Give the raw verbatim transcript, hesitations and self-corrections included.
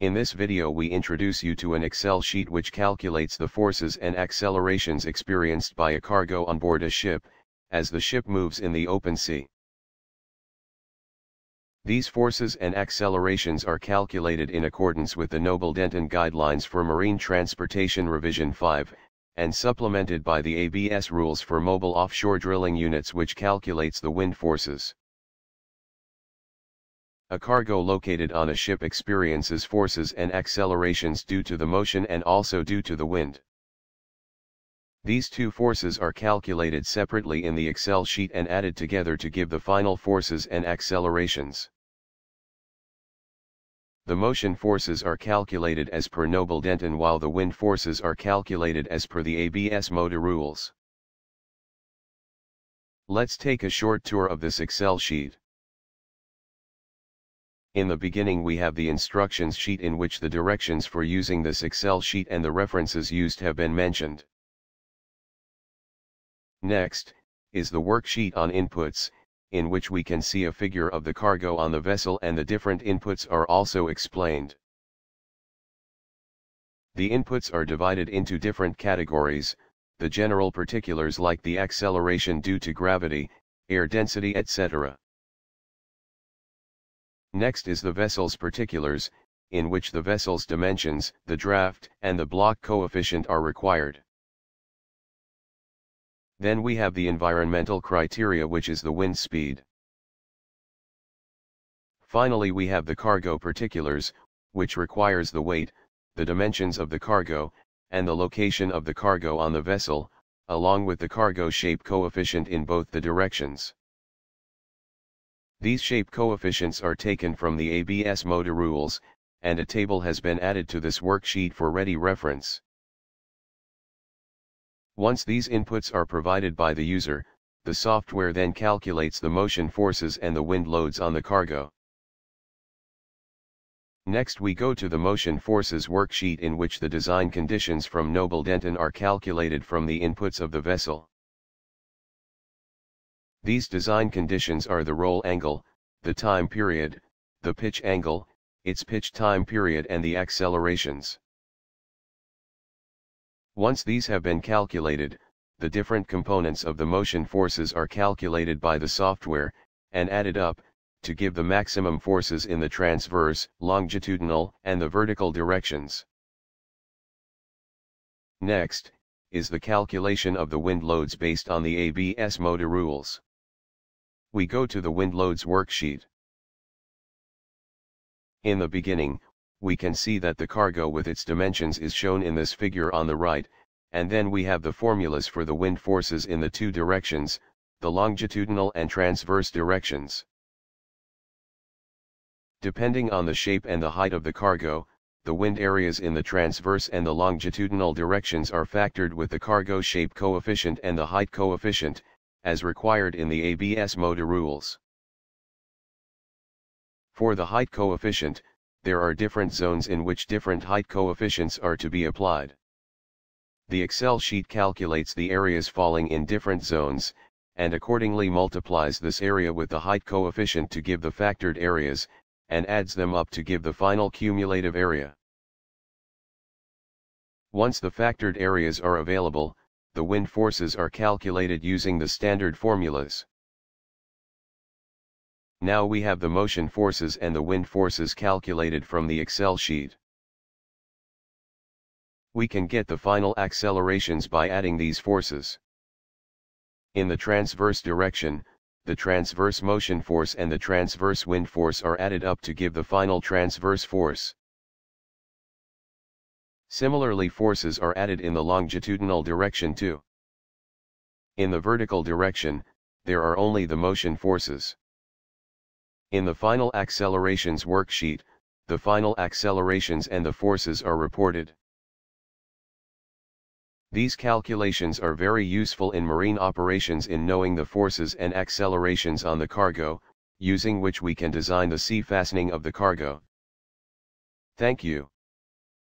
In this video we introduce you to an Excel sheet which calculates the forces and accelerations experienced by a cargo on board a ship, as the ship moves in the open sea. These forces and accelerations are calculated in accordance with the Noble Denton Guidelines for Marine Transportation Revision five, and supplemented by the A B S Rules for Mobile Offshore Drilling Units, which calculates the wind forces. A cargo located on a ship experiences forces and accelerations due to the motion and also due to the wind. These two forces are calculated separately in the Excel sheet and added together to give the final forces and accelerations. The motion forces are calculated as per Noble Denton, while the wind forces are calculated as per the A B S motor rules. Let's take a short tour of this Excel sheet. In the beginning we have the instructions sheet, in which the directions for using this Excel sheet and the references used have been mentioned. Next is the worksheet on inputs, in which we can see a figure of the cargo on the vessel and the different inputs are also explained. The inputs are divided into different categories: the general particulars like the acceleration due to gravity, air density, et cetera. Next is the vessel's particulars, in which the vessel's dimensions, the draft, and the block coefficient are required. Then we have the environmental criteria, which is the wind speed. Finally we have the cargo particulars, which requires the weight, the dimensions of the cargo, and the location of the cargo on the vessel, along with the cargo shape coefficient in both the directions. These shape coefficients are taken from the A B S motor rules, and a table has been added to this worksheet for ready reference. Once these inputs are provided by the user, the software then calculates the motion forces and the wind loads on the cargo. Next we go to the motion forces worksheet, in which the design conditions from Noble Denton are calculated from the inputs of the vessel. These design conditions are the roll angle, the time period, the pitch angle, its pitch time period, and the accelerations. Once these have been calculated, the different components of the motion forces are calculated by the software, and added up, to give the maximum forces in the transverse, longitudinal, and the vertical directions. Next is the calculation of the wind loads based on the A B S motor rules. We go to the wind loads worksheet. In the beginning, we can see that the cargo with its dimensions is shown in this figure on the right, and then we have the formulas for the wind forces in the two directions, the longitudinal and transverse directions. Depending on the shape and the height of the cargo, the wind areas in the transverse and the longitudinal directions are factored with the cargo shape coefficient and the height coefficient, as required in the A B S motor rules. For the height coefficient, there are different zones in which different height coefficients are to be applied. The Excel sheet calculates the areas falling in different zones, and accordingly multiplies this area with the height coefficient to give the factored areas, and adds them up to give the final cumulative area. Once the factored areas are available, the wind forces are calculated using the standard formulas. Now we have the motion forces and the wind forces calculated from the Excel sheet. We can get the final accelerations by adding these forces. In the transverse direction, the transverse motion force and the transverse wind force are added up to give the final transverse force. Similarly, forces are added in the longitudinal direction too. In the vertical direction, there are only the motion forces. In the final accelerations worksheet, the final accelerations and the forces are reported. These calculations are very useful in marine operations in knowing the forces and accelerations on the cargo, using which we can design the sea fastening of the cargo. Thank you.